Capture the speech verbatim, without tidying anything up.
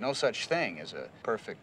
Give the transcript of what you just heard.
no such thing as a perfect